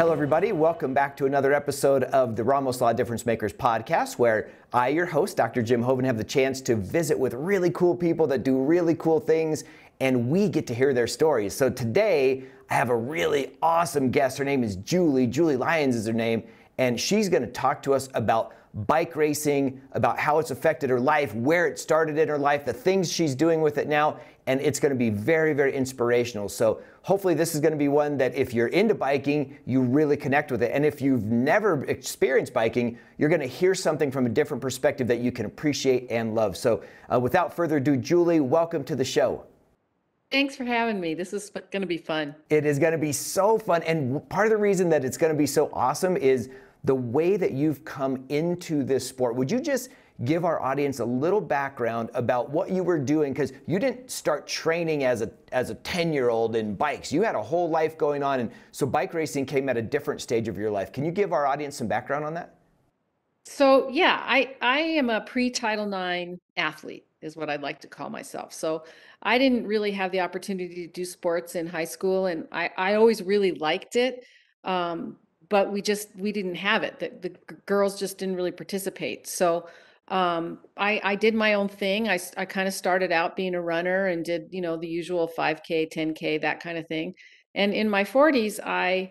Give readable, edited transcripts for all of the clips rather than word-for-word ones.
Hello, everybody. Welcome back to another episode of the Ramos Law Difference Makers podcast, where I, your host, Dr. Jim Hoven, have the chance to visit with really cool people that do really cool things, and we get to hear their stories. So today, I have a really awesome guest. Her name is Julie. Julie Lyons is her name, and she's going to talk to us about bike racing, about how it's affected her life, where it started in her life, the things she's doing with it now, and it's going to be very, very inspirational. So hopefully this is going to be one that if you're into biking, you really connect with it. And if you've never experienced biking, you're going to hear something from a different perspective that you can appreciate and love. So without further ado, Julie, welcome to the show. Thanks for having me. This is going to be fun. It is going to be so fun. And part of the reason that it's going to be so awesome is the way that you've come into this sport. Would you just give our audience a little background about what you were doing? Because you didn't start training as a 10-year-old in bikes. You had a whole life going on, and so bike racing came at a different stage of your life. Can you give our audience some background on that? So yeah, I am a pre-Title IX athlete, is what I'd like to call myself. So I didn't really have the opportunity to do sports in high school, and I always really liked it. But we didn't have it. The girls just didn't really participate. So I did my own thing. I kind of started out being a runner and did, the usual 5K, 10K, that kind of thing. And in my 40s, I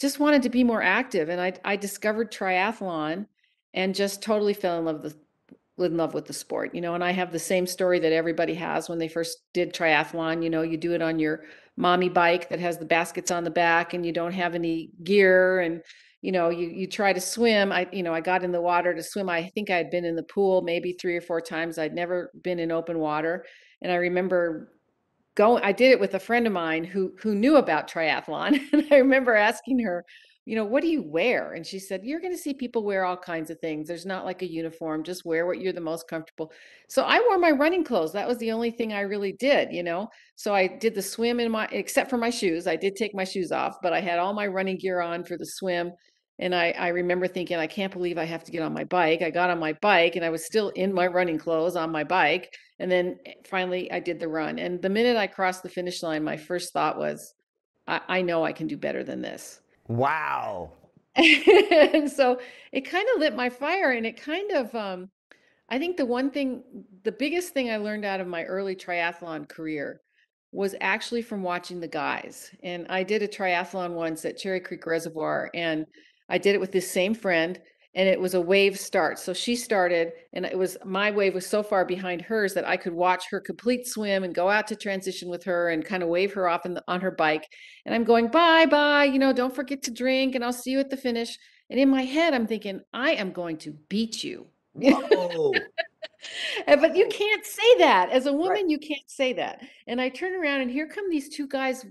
just wanted to be more active. And I discovered triathlon and just totally fell in love with the sport, and I have the same story that everybody has when they first did triathlon. You do it on your mommy bike that has the baskets on the back and you don't have any gear, and you try to swim. I got in the water to swim. I think I had been in the pool maybe 3 or 4 times. I'd never been in open water. And I remember I did it with a friend of mine who knew about triathlon. And I remember asking her, what do you wear? And she said, you're going to see people wear all kinds of things. There's not like a uniform, just wear what you're the most comfortable. So I wore my running clothes. That was the only thing I really did, So I did the swim except for my shoes. I did take my shoes off, but I had all my running gear on for the swim. And I remember thinking, I can't believe I have to get on my bike. I got on my bike and I was still in my running clothes on my bike. And then finally I did the run. And the minute I crossed the finish line, my first thought was, I know I can do better than this. Wow. And so it kind of lit my fire, and it kind of, I think the biggest thing I learned out of my early triathlon career was actually from watching the guys. And I did a triathlon once at Cherry Creek Reservoir, and I did it with this same friend, and it was a wave start. So she started, and my wave was so far behind hers that I could watch her complete swim and go out to transition with her and kind of wave her off on her bike. And I'm going, bye, bye, don't forget to drink, and I'll see you at the finish. And in my head, I'm thinking, I am going to beat you. Whoa. But you can't say that. As a woman, right. You can't say that. And I turn around, and here come these two guys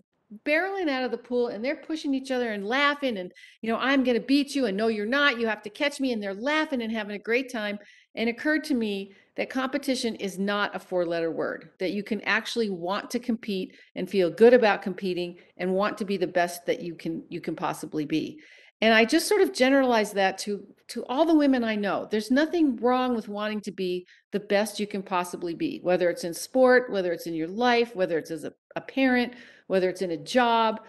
barreling out of the pool, and they're pushing each other and laughing, and I'm gonna beat you, and no you're not, you have to catch me. And they're laughing and having a great time. And it occurred to me that competition is not a 4-letter word, that you can actually want to compete and feel good about competing and want to be the best that you can possibly be. And I just sort of generalized that to all the women I know. There's nothing wrong with wanting to be the best you can possibly be, whether it's in sport, whether it's in your life, whether it's as a parent, whether it's in a job.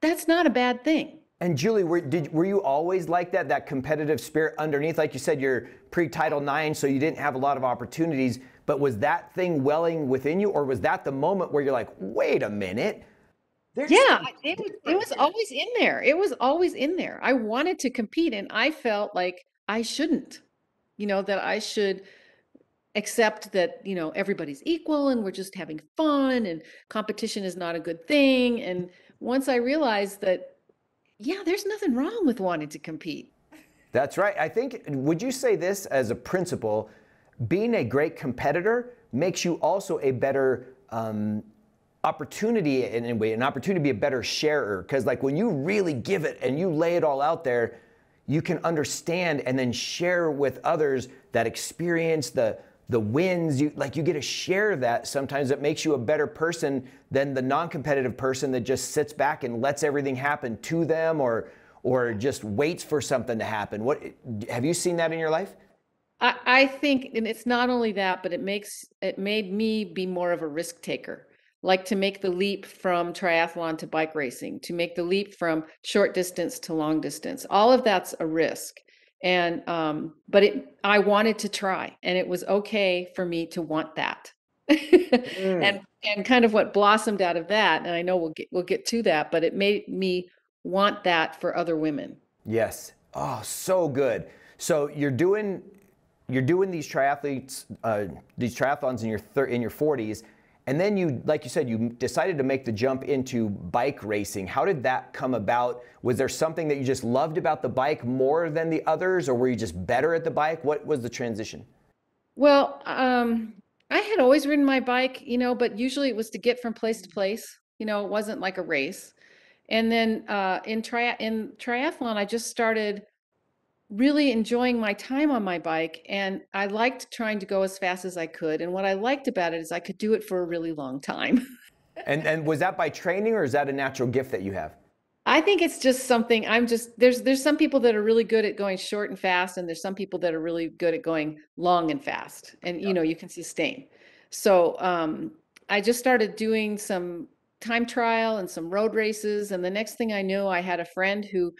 That's not a bad thing. And Julie, were you always like that competitive spirit underneath? Like you said, you're pre-Title IX, so you didn't have a lot of opportunities, but was that thing welling within you, or was that the moment where you're like, wait a minute? It was always in there. It was always in there. I wanted to compete, and I felt like I shouldn't, that I should accept that, everybody's equal and we're just having fun and competition is not a good thing. And once I realized that, there's nothing wrong with wanting to compete. That's right. I think, would you say this as a principle, being a great competitor makes you also a better opportunity in a way, an opportunity to be a better sharer? Because like when you really give it and you lay it all out there, you can understand and then share with others that experience, the wins. You get to share that. Sometimes it makes you a better person than the non-competitive person that just sits back and lets everything happen to them, or just waits for something to happen. What have you seen that in your life? I think, and it's not only that, but it made me be more of a risk taker. like to make the leap from triathlon to bike racing, to make the leap from short distance to long distance. All of that's a risk. And, but I wanted to try, and it was okay for me to want that. And kind of what blossomed out of that. And I know we'll get to that, but it made me want that for other women. Yes. Oh, so good. So you're doing these triathlons in your 40s. And then you, like you said, you decided to make the jump into bike racing. How did that come about? Was there something that you just loved about the bike more than the others, or were you just better at the bike? What was the transition? Well, I had always ridden my bike, but usually it was to get from place to place. It wasn't like a race. And then in triathlon, I just started really enjoying my time on my bike, and I liked trying to go as fast as I could. And what I liked about it is I could do it for a really long time. and was that by training, or is that a natural gift that you have? I think it's just something there's some people that are really good at going short and fast, and there's some people that are really good at going long and fast, and you can sustain. So I just started doing some time trial and some road races, and the next thing I knew, I had a friend who,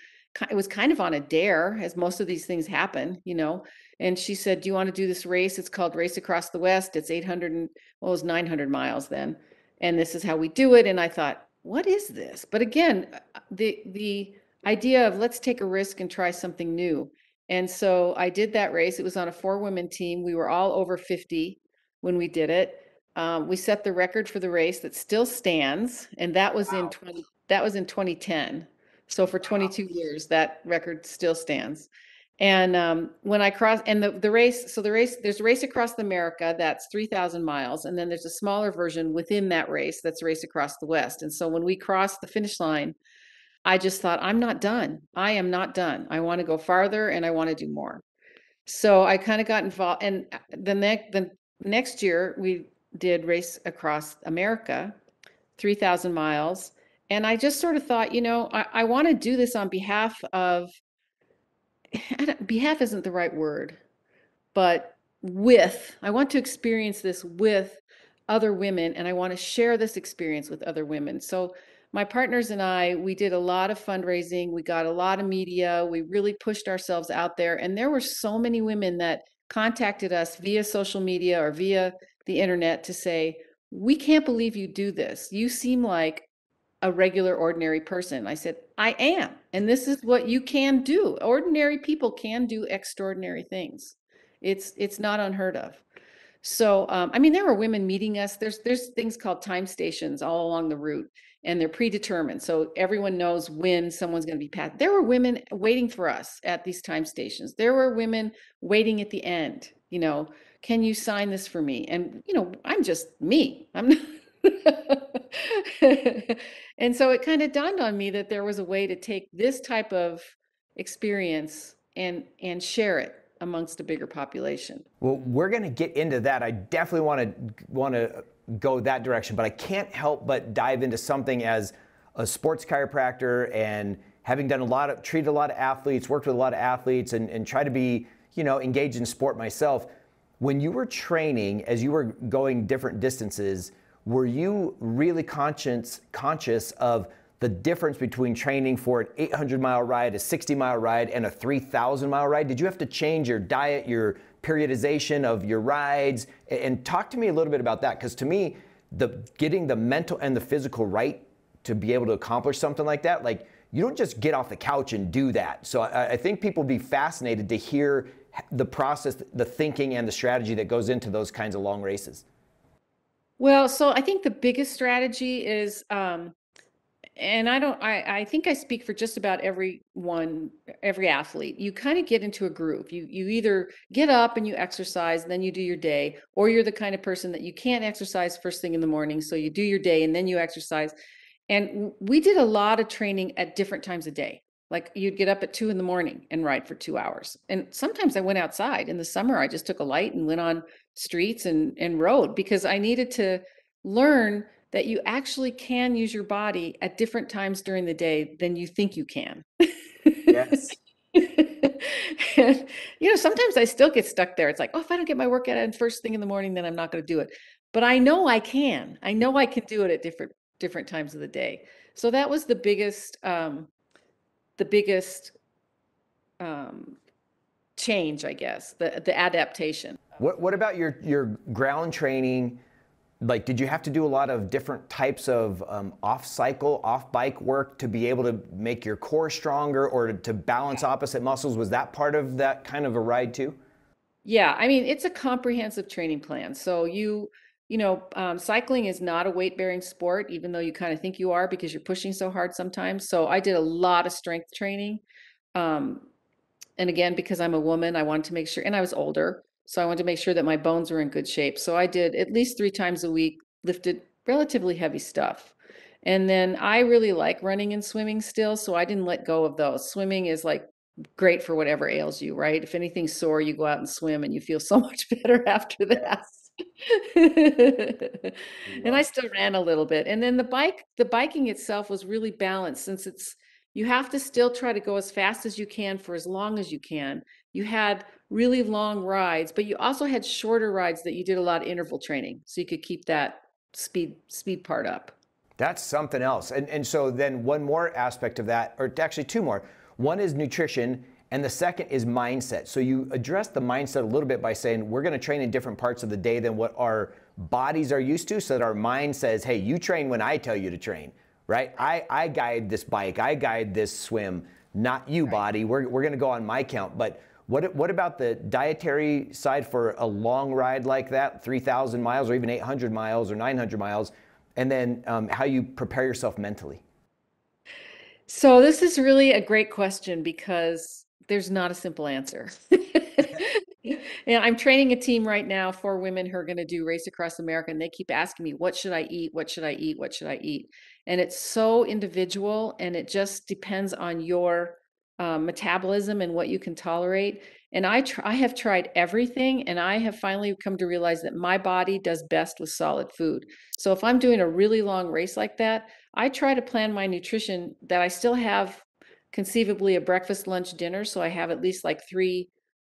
it was kind of on a dare, as most of these things happen, and she said, do you want to do this race? It's called Race Across the West. It's 900 miles then. And this is how we do it. And I thought, what is this? But again, the idea of let's take a risk and try something new. And so I did that race. It was on a 4-women team. We were all over 50 when we did it. We set the record for the race that still stands. And that was wow. that was in 2010. So for 22 years, that record still stands. And when I crossed, and the race, there's a Race Across America that's 3,000 miles. And then there's a smaller version within that race that's Race Across the West. And so when we crossed the finish line, I just thought, I'm not done. I am not done. I want to go farther and I want to do more. So I kind of got involved. And the next year we did Race Across America, 3,000 miles. And I just sort of thought, I want to do this on behalf of, behalf isn't the right word, but with, I want to experience this with other women, and I want to share this experience with other women. So my partners and I, we did a lot of fundraising. We got a lot of media. We really pushed ourselves out there. And there were so many women that contacted us via social media or via the internet to say, we can't believe you do this. You seem like a regular, ordinary person. I said, I am. And this is what you can do. Ordinary people can do extraordinary things. It's not unheard of. So, there were women meeting us. There's things called time stations all along the route, and they're predetermined. So everyone knows when someone's going to be passed. There were women waiting for us at these time stations. There were women waiting at the end, can you sign this for me? And, I'm just me. I'm not. And so it kind of dawned on me that there was a way to take this type of experience and share it amongst a bigger population. Well, we're going to get into that. I definitely want to go that direction, but I can't help but dive into something as a sports chiropractor and having done treated a lot of athletes, worked with a lot of athletes, and try to be, engaged in sport myself. When you were training, as you were going different distances, were you really conscious of the difference between training for an 800-mile ride, a 60-mile ride, and a 3,000-mile ride? Did you have to change your diet, your periodization of your rides? And talk to me a little bit about that, because to me, getting the mental and the physical right to be able to accomplish something like that, like you don't just get off the couch and do that. So I think people would be fascinated to hear the process, the thinking, and the strategy that goes into those kinds of long races. Well, so I think the biggest strategy is, and I think I speak for just about every athlete. You kind of get into a groove. You either get up and you exercise, and then you do your day, or you're the kind of person that you can't exercise first thing in the morning. So you do your day and then you exercise. And we did a lot of training at different times of day. Like you'd get up at 2 a.m. and ride for 2 hours. And sometimes I went outside in the summer. I just took a light and went on streets and road, because I needed to learn that you actually can use your body at different times during the day than you think you can. Yes. Sometimes I still get stuck there. It's like, oh, if I don't get my workout in first thing in the morning, then I'm not going to do it. But I know I can. I know I can do it at different times of the day. So that was the biggest change, I guess, the adaptation. What about your ground training? Like, did you have to do a lot of different types of off-cycle, off-bike work to be able to make your core stronger or to balance opposite muscles? Was that part of that kind of a ride too? Yeah, I mean, it's a comprehensive training plan. So cycling is not a weight-bearing sport, even though you kind of think you are because you're pushing so hard sometimes. So I did a lot of strength training. And again, because I'm a woman, I wanted to make sure, and I was older, so I wanted to make sure that my bones were in good shape. So I did at least 3 times a week, lifted relatively heavy stuff. And then I really like running and swimming still, so I didn't let go of those. Swimming is like great for whatever ails you, right? If anything's sore, you go out and swim and you feel so much better after that. And I still ran a little bit. And then the biking itself was really balanced, since you have to still try to go as fast as you can for as long as you can. You had really long rides, but you also had shorter rides that you did a lot of interval training, so you could keep that speed part up. That's something else. And so then one more aspect of that, or actually 2 more. One is nutrition, and the second is mindset. So you address the mindset a little bit by saying, we're going to train in different parts of the day than what our bodies are used to, so that our mind says, hey, you train when I tell you to train. Right? I guide this bike, I guide this swim, not you, body. We're going to go on my count. But what about the dietary side for a long ride like that, 3,000 miles or even 800 miles or 900 miles, and then how you prepare yourself mentally? So this is really a great question because there's not a simple answer. And I'm training a team right now for women who are going to do Race Across America, and they keep asking me, what should I eat? What should I eat? What should I eat? And it's so individual, and it just depends on your metabolism and what you can tolerate. And I have tried everything, and I have finally come to realize that my body does best with solid food. So if I'm doing a really long race like that, I try to plan my nutrition that I still have conceivably a breakfast, lunch, dinner. So I have at least like 3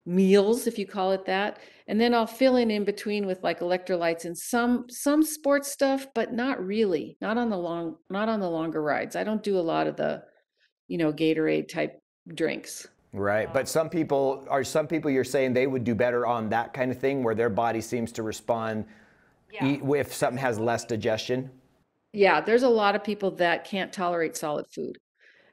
meals, if you call it that, and then I'll fill in between with like electrolytes and some sports stuff, but not really, not on the longer rides. I don't do a lot of the, Gatorade type drinks. Right, but some people you're saying they would do better on that kind of thing, where their body seems to respond if something has less digestion. Yeah, there's a lot of people that can't tolerate solid food,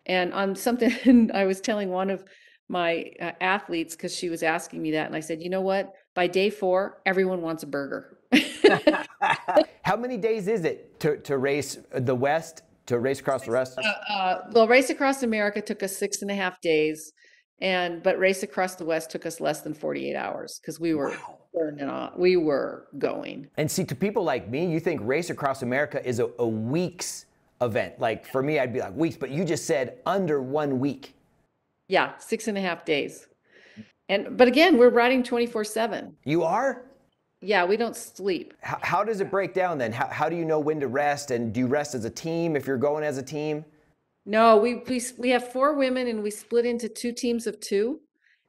and on something I was telling one of my athletes, because she was asking me that, and I said, you know what, by day 4 everyone wants a burger. How many days is it to race the West, to race across the West? Well, Race Across America took us 6.5 days, but Race Across the West took us less than 48 hours because we were burning off. We were going. And see, to people like me, you think Race Across America is a week's event. Like for me, I'd be like weeks, but you just said under 1 week. Yeah, 6.5 days. But again, we're riding 24/7. You are? Yeah, we don't sleep. How does it break down then? How do you know when to rest, and do you rest as a team if you're going as a team? No, we have 4 women, and we split into 2 teams of 2.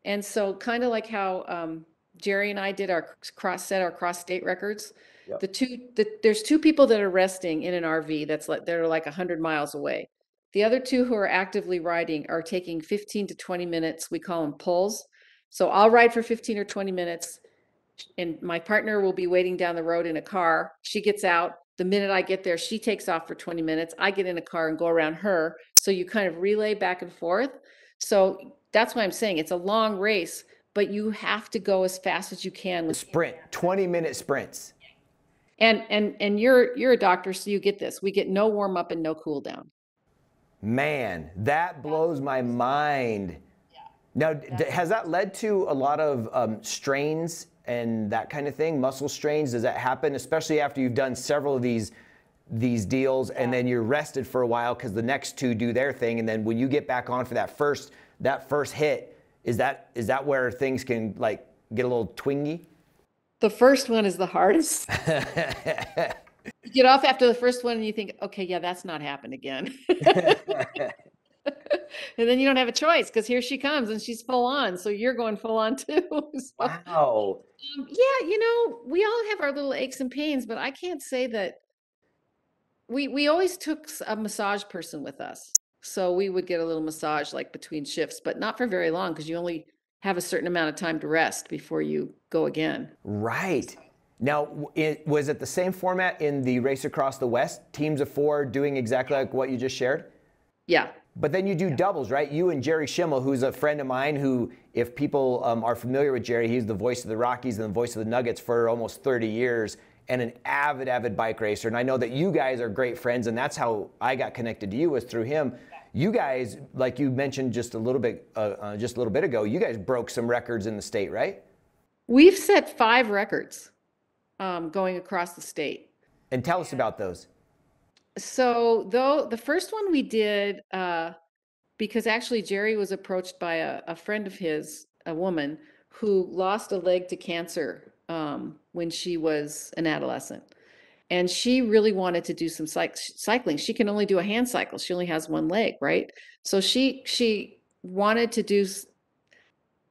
And so kind of like how Jerry and I did our cross state records. Yep. There's 2 people that are resting in an RV that are like 100 miles away. The other 2 who are actively riding are taking 15 to 20 minutes. We call them pulls. So I'll ride for 15 or 20 minutes, and my partner will be waiting down the road in a car. She gets out. The minute I get there, she takes off for 20 minutes. I get in a car and go around her. So you kind of relay back and forth. So that's why I'm saying it's a long race, but you have to go as fast as you can. With sprint, 20-minute sprints. And you're a doctor, so you get this. We get no warm up and no cool down. Man, that blows my mind. Yeah. Now, has that led to a lot of strains and that kind of thing, muscle strains? Does that happen, especially after you've done several of these deals, and then you're rested for a while because the next 2 do their thing, and then when you get back on for that first hit, is that where things can like get a little twingy? The first one is the hardest. You get off after the first one and you think, okay, yeah, that's not happened again. And then you don't have a choice because here she comes and she's full on. So you're going full on too. So, wow. Yeah, you know, we all have our little aches and pains, but I can't say that we always took a massage person with us. So we would get a little massage like between shifts, but not for very long because you only have a certain amount of time to rest before you go again. Right. Now, was it the same format in the Race Across the West, teams of four doing exactly like what you just shared? Yeah. But then you do doubles, right? You and Jerry Schimmel, who's a friend of mine who, if people are familiar with Jerry, he's the voice of the Rockies and the voice of the Nuggets for almost 30 years and an avid, avid bike racer. And I know that you guys are great friends, and that's how I got connected to you, was through him. You guys, like you mentioned just a little bit ago, you guys broke some records in the state, right? We've set 5 records going across the state. And tell us about those. So though the first one we did, because actually Jerry was approached by a friend of his, a woman who lost a leg to cancer when she was an adolescent. And she really wanted to do some cycling. She can only do a hand cycle. She only has one leg, right? So she wanted to do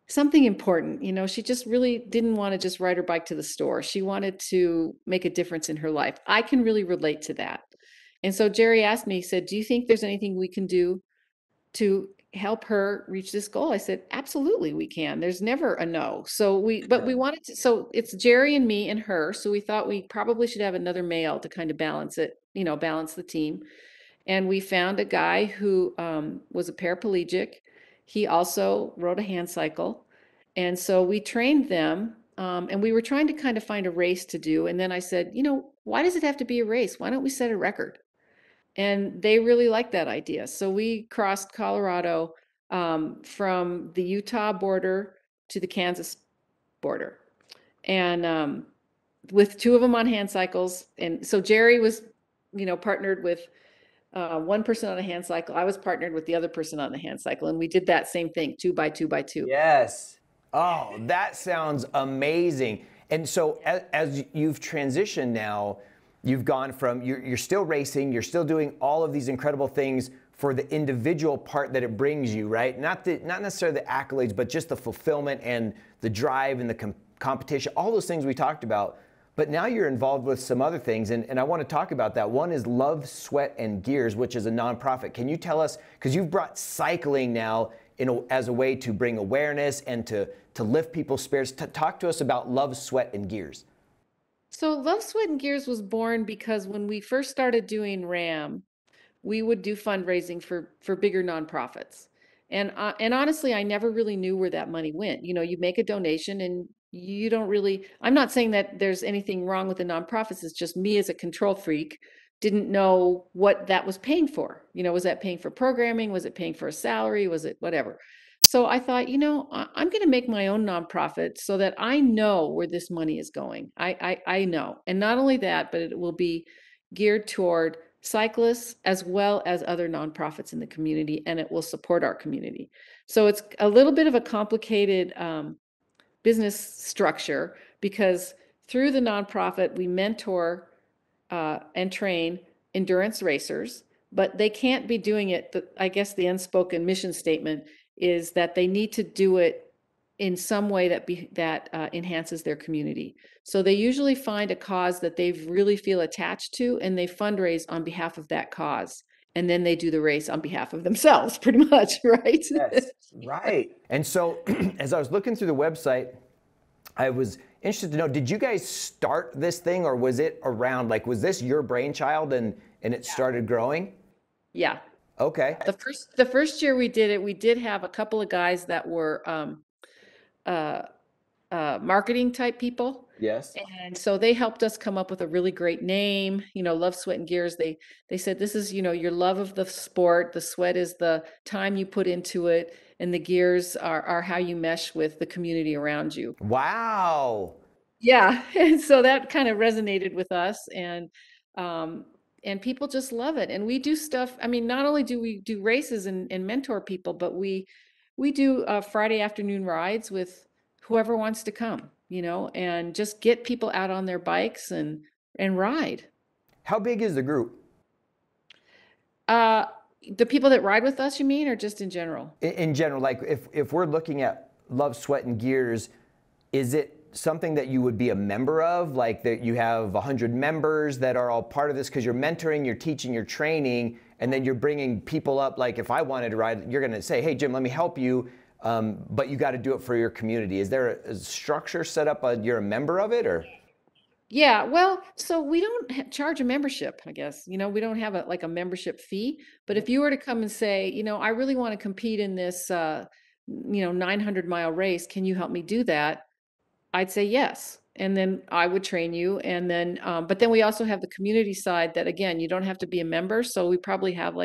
something important. You know, she just really didn't want to just ride her bike to the store. She wanted to make a difference in her life. I can really relate to that. And so Jerry asked me, he said, do you think there's anything we can do to help her reach this goal? I said, absolutely, we can. There's never a no. So we wanted to, so it's Jerry and me and her. So we thought we probably should have another male to kind of balance it, you know, balance the team. And we found a guy who was a paraplegic. He also rode a hand cycle. And so we trained them and we were trying to kind of find a race to do. And then I said, you know, why does it have to be a race? Why don't we set a record? And they really liked that idea. So we crossed Colorado from the Utah border to the Kansas border. And with 2 of them on hand cycles. And so Jerry was, you know, partnered with one person on a hand cycle. I was partnered with the other person on the hand cycle. And we did that same thing, 2 by 2 by 2. Yes. Oh, that sounds amazing. And so as you've transitioned now, you've gone from, you're still racing, you're still doing all of these incredible things for the individual part that it brings you, right? Not necessarily the accolades, but just the fulfillment and the drive and the competition, all those things we talked about. But now you're involved with some other things, and I want to talk about that. One is Love, Sweat, and Gears, which is a nonprofit. Can you tell us, because you've brought cycling now as a way to bring awareness and to lift people's spirits. Talk to us about Love, Sweat, and Gears. So Love, Sweat, and Gears was born because when we first started doing RAM, we would do fundraising for bigger nonprofits. And honestly, I never really knew where that money went. You know, you make a donation and you don't really, I'm not saying that there's anything wrong with the nonprofits. It's just me as a control freak didn't know what that was paying for. You know, was that paying for programming? Was it paying for a salary? Was it whatever? So I thought, you know, I'm going to make my own nonprofit so that I know where this money is going. I know. And not only that, but it will be geared toward cyclists as well as other nonprofits in the community, and it will support our community. So it's a little bit of a complicated business structure because through the nonprofit, we mentor and train endurance racers, but they can't be doing it. I guess the unspoken mission statement is that they need to do it in some way that enhances their community. So they usually find a cause that they really feel attached to, and they fundraise on behalf of that cause. And then they do the race on behalf of themselves, pretty much, right? Yes, right. And so as I was looking through the website, I was interested to know, did you guys start this thing, or was it around, like, was this your brainchild and it started growing? Yeah. Okay. The first year we did it, we did have a couple of guys that were marketing type people. Yes. And so they helped us come up with a really great name. You know, Love, Sweat, and Gears. They said this is, you know, your love of the sport. The sweat is the time you put into it, and the gears are how you mesh with the community around you. Wow. Yeah. And so that kind of resonated with us, and people just love it. And we do stuff. I mean, not only do we do races and mentor people, but we do Friday afternoon rides with whoever wants to come, you know, and just get people out on their bikes and ride. How big is the group? The people that ride with us, you mean, or just in general? In general, like if we're looking at Love, Sweat, and Gears, is it something that you would be a member of, like that you have 100 members that are all part of this because you're mentoring, you're teaching, you're training, and then you're bringing people up? Like if I wanted to ride, you're going to say, hey, Jim, let me help you, but you got to do it for your community. Is there a structure set up? You're a member of it, or? Yeah, well, so we don't charge a membership, I guess. You know, we don't have a membership fee. But if you were to come and say, you know, I really want to compete in this, 900-mile race, can you help me do that? I'd say yes. And then I would train you. And then, but then we also have the community side that, again, you don't have to be a member. So we probably have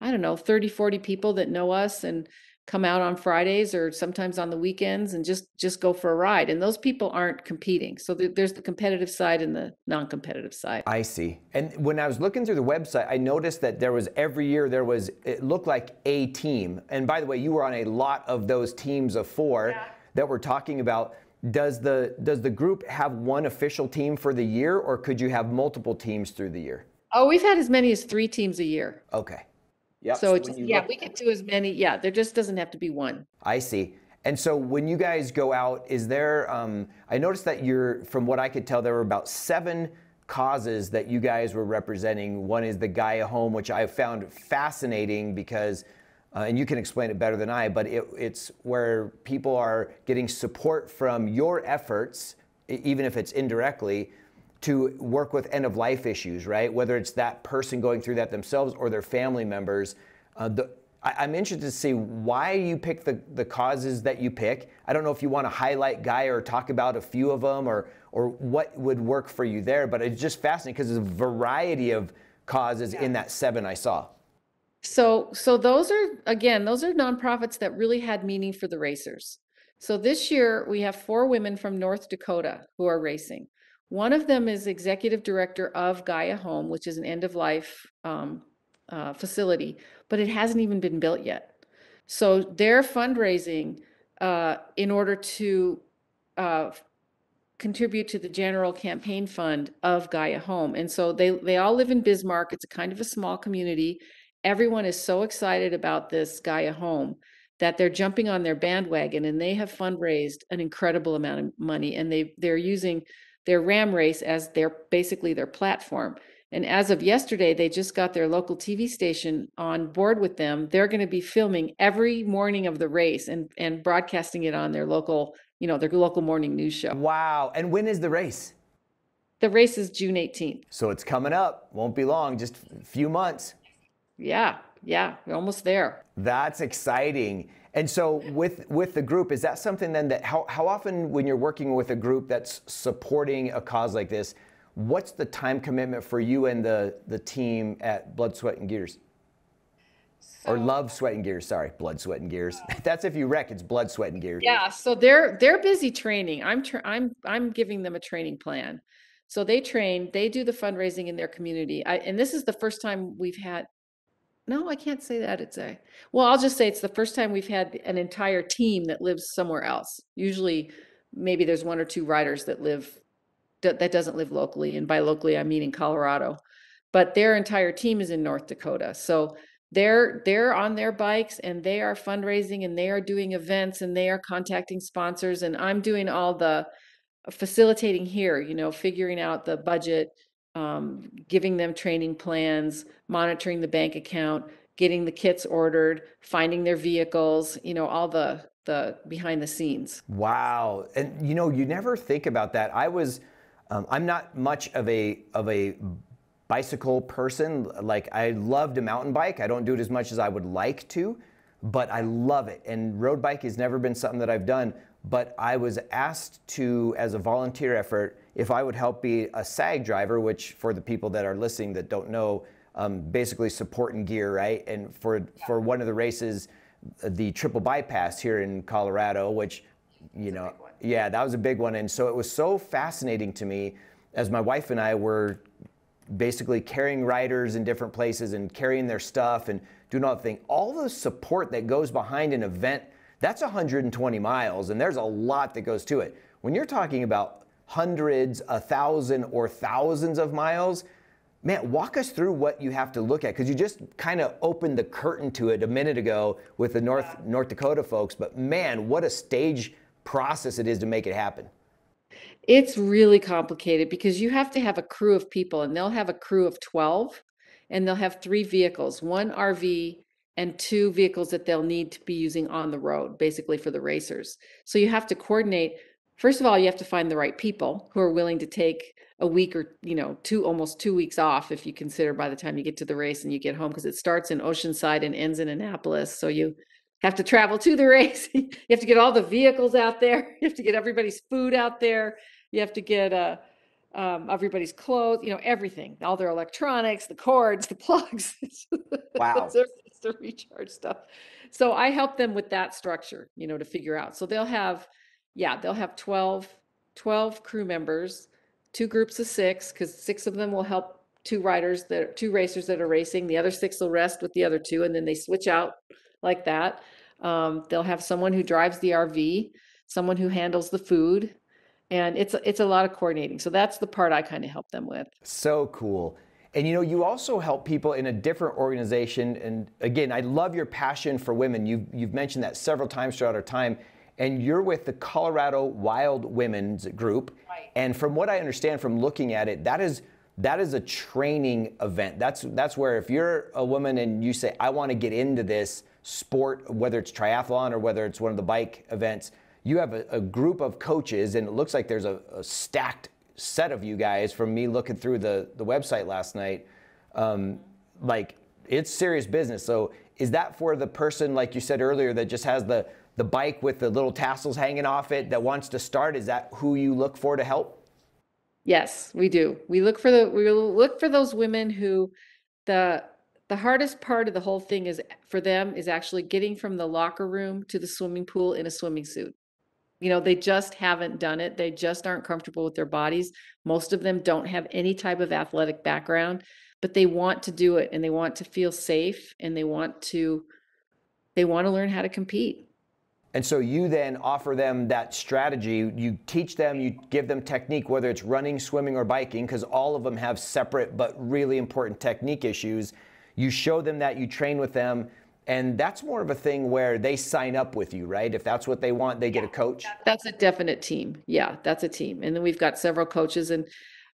30, 40 people that know us and come out on Fridays or sometimes on the weekends and just go for a ride. And those people aren't competing. So there's the competitive side and the non-competitive side. I see. And when I was looking through the website, I noticed that there was every year it looked like a team. And by the way, you were on a lot of those teams of four that we're talking about. Does the group have one official team for the year, or could you have multiple teams through the year? Oh, we've had as many as 3 teams a year. Okay. Yep. So it's, we can do as many. Yeah, there just doesn't have to be one. I see. And so when you guys go out, is there, I noticed that from what I could tell, there were about 7 causes that you guys were representing. One is the Gaia Home, which I found fascinating because, and you can explain it better than I, but it's where people are getting support from your efforts, even if it's indirectly, to work with end-of-life issues, right? Whether it's that person going through that themselves or their family members. I'm interested to see why you pick the causes that you pick. I don't know if you want to highlight Gaia or talk about a few of them or what would work for you there, but it's just fascinating because there's a variety of causes in that 7 I saw. So those are nonprofits that really had meaning for the racers. So this year we have 4 women from North Dakota who are racing. One of them is executive director of Gaia Home, which is an end-of-life facility, but it hasn't even been built yet. So they're fundraising in order to contribute to the general campaign fund of Gaia Home. And so they all live in Bismarck. It's a kind of a small community. Everyone is so excited about this Gaia Home that they're jumping on their bandwagon, and they have fundraised an incredible amount of money, and they're using their ram race as basically their platform. And as of yesterday, they just got their local TV station on board with them. They're going to be filming every morning of the race and broadcasting it on their local, their local morning news show. Wow. And when is the race? The race is June 18th. So it's coming up. Won't be long, just a few months. Yeah, we're almost there. That's exciting. And so with the group, is that something then that how often when you're working with a group that's supporting a cause like this, what's the time commitment for you and the team at Blood, Sweat, and Gears? Or Love, Sweat, and Gears, sorry, Blood, Sweat, and Gears. That's if you wreck, it's Blood, Sweat, and Gears. Yeah, so they're busy training. I'm giving them a training plan. So they train, they do the fundraising in their community. And this is the first time we've had, no, I can't say that. I'll just say it's the first time we've had an entire team that lives somewhere else. Usually, maybe there's 1 or 2 riders that doesn't live locally, and by locally, I mean in Colorado. But their entire team is in North Dakota, so they're on their bikes and they are fundraising and they are doing events and they are contacting sponsors, and I'm doing all the facilitating here. Figuring out the budget. Giving them training plans, monitoring the bank account, getting the kits ordered, finding their vehicles, all the behind the scenes. Wow. And you never think about that. I'm not much of a bicycle person. Like I love to mountain bike. I don't do it as much as I would like to, but I love it. And road bike has never been something that I've done, but I was asked to, as a volunteer effort, if I would help be a SAG driver, which for the people that are listening that don't know, basically support and gear, right? And for one of the races, the Triple Bypass here in Colorado, which, that was a big one. And so it was so fascinating to me as my wife and I were basically carrying riders in different places and carrying their stuff and doing all the thing. All the support that goes behind an event, that's 120 miles, and there's a lot that goes to it. When you're talking about hundreds, 1,000, or thousands of miles, Matt, walk us through what you have to look at, because you just kind of opened the curtain to it a minute ago with the North Dakota folks, but man, what a stage process it is to make it happen. It's really complicated because you have to have a crew of people, and they'll have a crew of 12, and they'll have 3 vehicles, 1 RV and 2 vehicles that they'll need to be using on the road, basically for the racers. So you have to coordinate. First of all, you have to find the right people who are willing to take a week or, you know, almost 2 weeks off, if you consider by the time you get to the race and you get home, because it starts in Oceanside and ends in Annapolis. So you have to travel to the race. You have to get all the vehicles out there. You have to get everybody's food out there. You have to get everybody's clothes, you know, everything, all their electronics, the cords, the plugs. Wow. It's the recharge stuff. So I help them with that structure, you know, to figure out. So they'll have, yeah, they'll have 12 crew members, 2 groups of 6, because 6 of them will help 2 riders, 2 racers that are racing. The other 6 will rest with the other 2, and then they switch out like that. They'll have someone who drives the RV, someone who handles the food, and it's a lot of coordinating. So that's the part I kind of help them with. So cool. And you know, you also help people in a different organization. And again, I love your passion for women. You've mentioned that several times throughout our time. And you're with the Colorado Wild Women's Group. Right. And from what I understand from looking at it, that is a training event. That's where if you're a woman and you say, I want to get into this sport, whether it's triathlon or whether it's one of the bike events, you have a group of coaches, and it looks like there's a stacked set of you guys from me looking through the website last night. Like, it's serious business. So is that for the person, like you said earlier, that just has the bike with the little tassels hanging off it that wants to start? Is that who you look for to help? Yes, we do. We look for those women who the hardest part of the whole thing is for them is actually getting from the locker room to the swimming pool in a swimming suit. You know, they just haven't done it. They just aren't comfortable with their bodies. Most of them don't have any type of athletic background, but they want to do it, and they want to feel safe, and they want to learn how to compete. And so you then offer them that strategy. You teach them, you give them technique, whether it's running, swimming, or biking, because all of them have separate but really important technique issues. You show them that, you train with them, and that's more of a thing where they sign up with you, right? If that's what they want, they get a coach. That's a definite team. Yeah, that's a team. And then we've got several coaches, and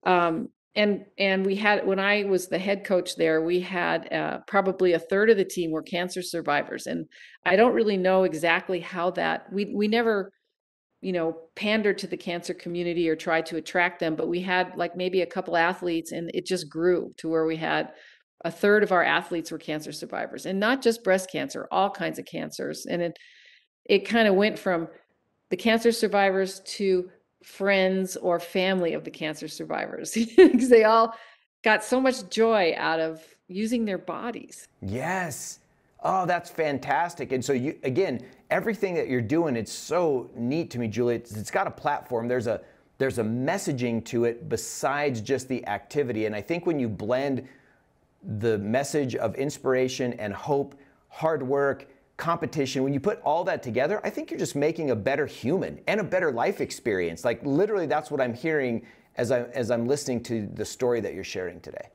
we had, when I was the head coach there, we had probably a third of the team were cancer survivors. And I don't really know exactly how that, we never, you know, pandered to the cancer community or tried to attract them, but we had like maybe a couple athletes, and it just grew to where we had a third of our athletes were cancer survivors, and not just breast cancer, all kinds of cancers. And it kind of went from the cancer survivors to friends or family of the cancer survivors, because they all got so much joy out of using their bodies. Yes. Oh, that's fantastic. And so you, again, everything that you're doing, it's so neat to me, Julie. It's got a platform. There's a messaging to it besides just the activity. And I think when you blend the message of inspiration and hope, hard work, competition, when you put all that together, I think you're just making a better human and a better life experience. Like, literally, that's what I'm hearing as I'm listening to the story that you're sharing today.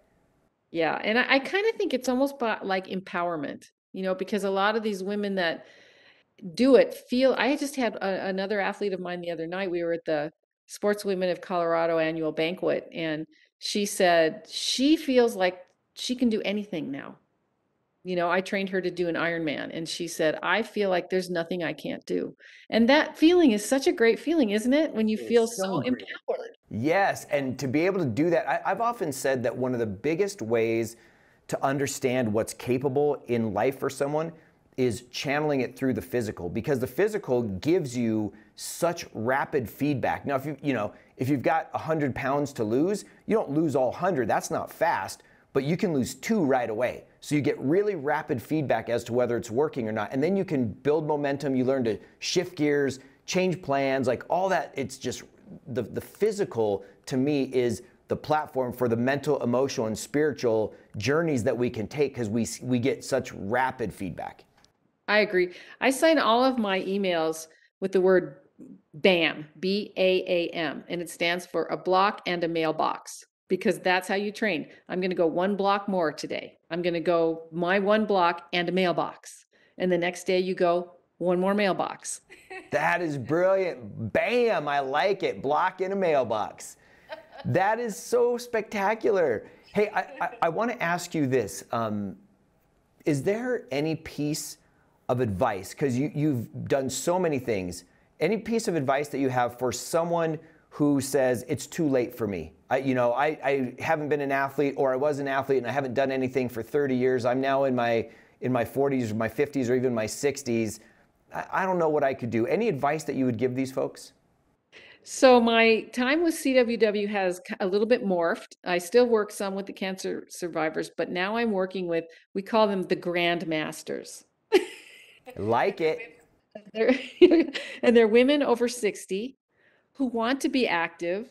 Yeah, and I kind of think it's almost like empowerment, you know, because a lot of these women that do it feel, I just had another athlete of mine the other night, we were at the Sports Women of Colorado annual banquet, and she said she feels like she can do anything now. You know, I trained her to do an Ironman, and she said, I feel like there's nothing I can't do. And that feeling is such a great feeling, isn't it? When you feel so empowered. Yes, and to be able to do that, I've often said that one of the biggest ways to understand what's capable in life for someone is channeling it through the physical, because the physical gives you such rapid feedback. Now, if you've got 100 pounds to lose, you don't lose all 100. That's not fast, but you can lose 2 right away. So you get really rapid feedback as to whether it's working or not. And then you can build momentum. You learn to shift gears, change plans, like all that. It's just the physical, to me, is the platform for the mental, emotional, and spiritual journeys that we can take, because we get such rapid feedback. I agree. I sign all of my emails with the word BAM, B-A-A-M, and it stands for a block and a mailbox. because that's how you train. I'm going to go one block more today. I'm going to go my one block and a mailbox. And the next day you go one more mailbox. That is brilliant. Bam, I like it. Block in a mailbox. That is so spectacular. Hey, I want to ask you this. Is there any piece of advice, because you've done so many things, any piece of advice that you have for someone who says, it's too late for me? I haven't been an athlete, or I was an athlete and I haven't done anything for 30 years. I'm now in my 40s or my 50s or even my 60s. I don't know what I could do. Any advice that you would give these folks? So my time with CWW has a little bit morphed. I still work some with the cancer survivors, but now I'm working with, we call them the grandmasters. Like it. They're women over 60 who want to be active,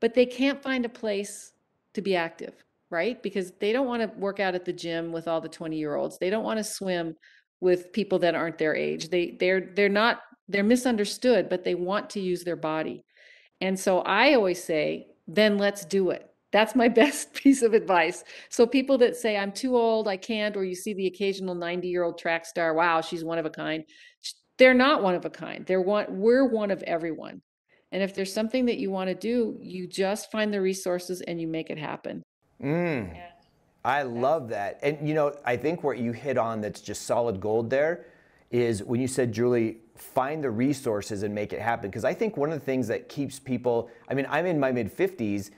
but they can't find a place to be active, right? Because they don't want to work out at the gym with all the 20-year-olds. They don't want to swim with people that aren't their age. They're misunderstood, but they want to use their body. And so I always say, then let's do it. That's my best piece of advice. So people that say, I'm too old, I can't, or you see the occasional 90-year-old track star, wow, she's one of a kind. They're not one of a kind. We're one of everyone. And if there's something that you want to do, you just find the resources and you make it happen. Mm. Yeah. I love that. And I think what you hit on that's just solid gold there is when you said, Julie, find the resources and make it happen. Because I think one of the things that keeps people, I'm in my mid 50s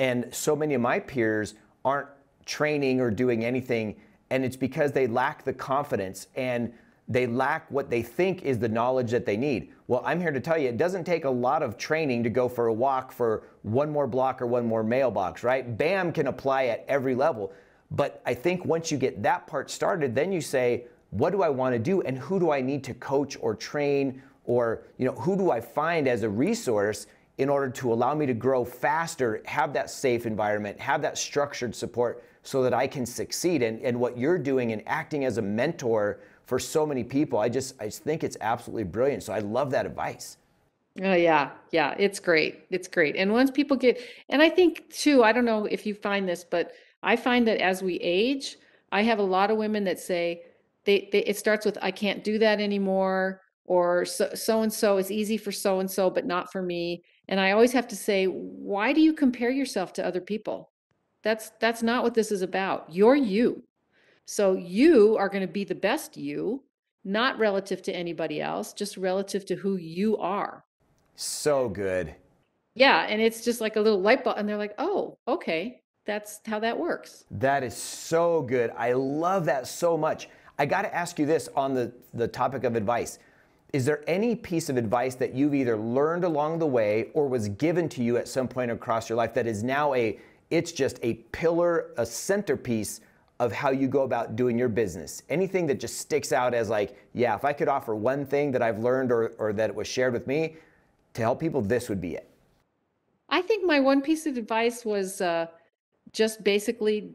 and so many of my peers aren't training or doing anything. And it's because they lack the confidence and they lack what they think is the knowledge that they need. Well, I'm here to tell you, it doesn't take a lot of training to go for a walk for one more block or one more mailbox, right? BAM can apply at every level. But I think once you get that part started, then you say, what do I want to do and who do I need to coach or train, or who do I find as a resource in order to allow me to grow faster, have that safe environment, have that structured support so that I can succeed. And what you're doing and acting as a mentor for so many people, I just think it's absolutely brilliant. So I love that advice. Oh, yeah, it's great. It's great. And once people get, and I think too, I don't know if you find this, but I find that as we age, I have a lot of women that say, it starts with, I can't do that anymore, or so-and-so, it's easy for so-and-so, but not for me. And I always have to say, why do you compare yourself to other people? That's not what this is about. You're you. So you are going to be the best you, not relative to anybody else, just relative to who you are. So good. Yeah. And it's just like a little light bulb. And they're like, oh, okay. That's how that works. That is so good. I love that so much. I got to ask you this on the topic of advice. Is there any piece of advice that you've either learned along the way or was given to you at some point across your life that is now it's just a pillar, a centerpiece of how you go about doing your business? Anything that just sticks out as like, yeah, if I could offer one thing that I've learned or that it was shared with me to help people, this would be it. I think my one piece of advice was just basically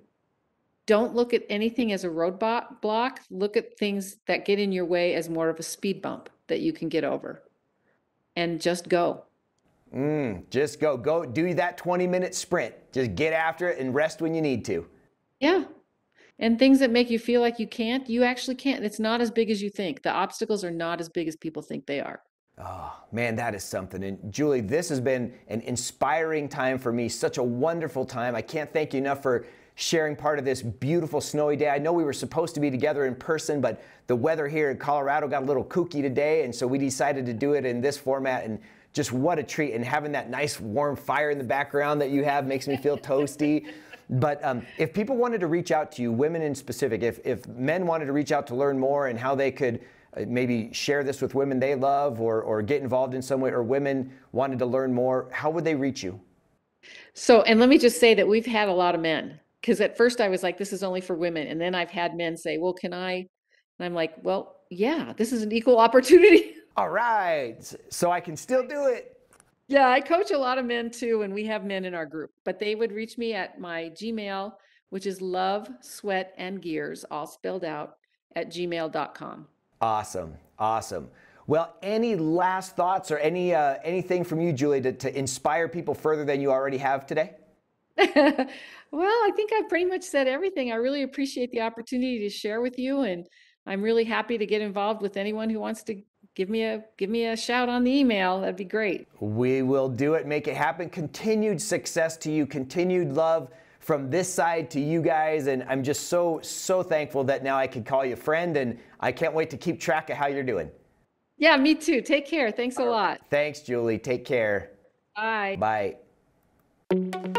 don't look at anything as a roadblock. Look at things that get in your way as more of a speed bump that you can get over, and just go. Just go. Go do that 20-minute sprint. Just get after it and rest when you need to. Yeah. And things that make you feel like you can't, you actually can't. It's not as big as you think. The obstacles are not as big as people think they are. Oh, man, that is something. And Julie, this has been an inspiring time for me, such a wonderful time. I can't thank you enough for sharing part of this beautiful snowy day. I know we were supposed to be together in person, but the weather here in Colorado got a little kooky today, and so we decided to do it in this format. And just what a treat. And having that nice warm fire in the background that you have makes me feel toasty. But if people wanted to reach out to you, women in specific, if men wanted to reach out to learn more and how they could maybe share this with women they love or get involved in some way, or women wanted to learn more, how would they reach you? So, and let me just say that we've had a lot of men, because at first I was like, this is only for women. And then I've had men say, well, can I? And I'm like, well, yeah, this is an equal opportunity. All right. So I can still do it. Yeah, I coach a lot of men too, and we have men in our group, but they would reach me at my Gmail, which is Love, Sweat, and Gears, all spelled out, at gmail.com. Awesome. Awesome. Well, any last thoughts or anything from you, Julie, to inspire people further than you already have today? Well, I think I've pretty much said everything. I really appreciate the opportunity to share with you, and I'm really happy to get involved with anyone who wants to give me a shout on the email. That'd be great. We will do it. Make it happen. Continued success to you. Continued love from this side to you guys. And I'm just so thankful that now I can call you friend, and I can't wait to keep track of how you're doing. Yeah, me too. Take care. Thanks a lot. Thanks, Julie. Take care. Bye. Bye.